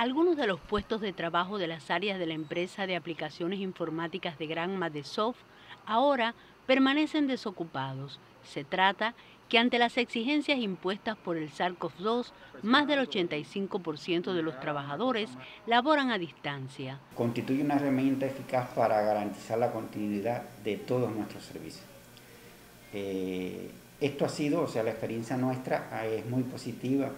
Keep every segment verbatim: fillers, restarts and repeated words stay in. Algunos de los puestos de trabajo de las áreas de la empresa de aplicaciones informáticas de Granma Desoft ahora permanecen desocupados. Se trata que ante las exigencias impuestas por el SARS CoV dos, más del ochenta y cinco por ciento de los trabajadores laboran a distancia. Constituye una herramienta eficaz para garantizar la continuidad de todos nuestros servicios. Eh, esto ha sido, o sea, la experiencia nuestra es muy positiva,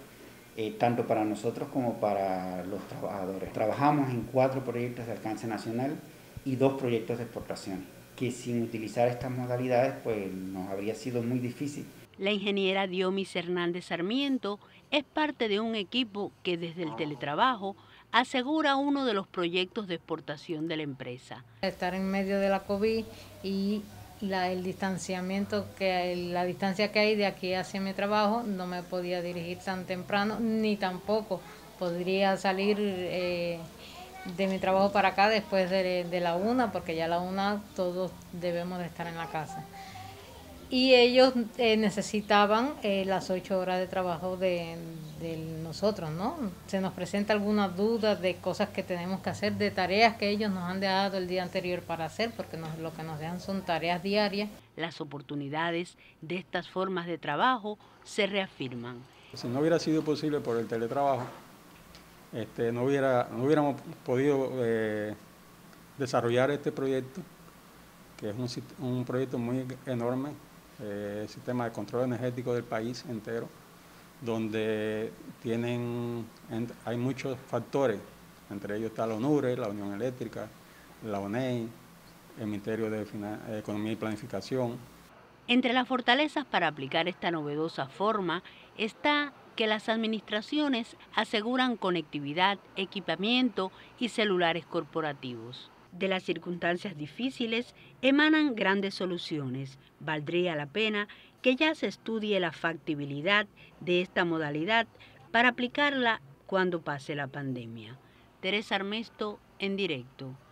eh, tanto para nosotros como para los trabajadores. Trabajamos en cuatro proyectos de alcance nacional y dos proyectos de exportación, que sin utilizar estas modalidades pues nos habría sido muy difícil. La ingeniera Diomis Hernández Sarmiento es parte de un equipo que desde el teletrabajo asegura uno de los proyectos de exportación de la empresa. Estar en medio de la COVID y la, el distanciamiento, que la distancia que hay de aquí hacia mi trabajo, no me podía dirigir tan temprano ni tampoco podría salir eh, de mi trabajo para acá después de, de la una, porque ya a la una todos debemos de estar en la casa. Y ellos eh, necesitaban eh, las ocho horas de trabajo de, de nosotros, ¿no? Se nos presenta alguna duda de cosas que tenemos que hacer, de tareas que ellos nos han dejado el día anterior para hacer, porque nos, lo que nos dejan son tareas diarias. Las oportunidades de estas formas de trabajo se reafirman. Si no hubiera sido posible por el teletrabajo, este, no, hubiera, no hubiéramos podido eh, desarrollar este proyecto, que es un, un proyecto muy enorme. El sistema de control energético del país entero, donde tienen, hay muchos factores, entre ellos está la ONURE, la Unión Eléctrica, la ONEI, el Ministerio de Economía y Planificación. Entre las fortalezas para aplicar esta novedosa forma está que las administraciones aseguran conectividad, equipamiento y celulares corporativos. De las circunstancias difíciles emanan grandes soluciones. Valdría la pena que ya se estudie la factibilidad de esta modalidad para aplicarla cuando pase la pandemia. Teresa Armesto, en directo.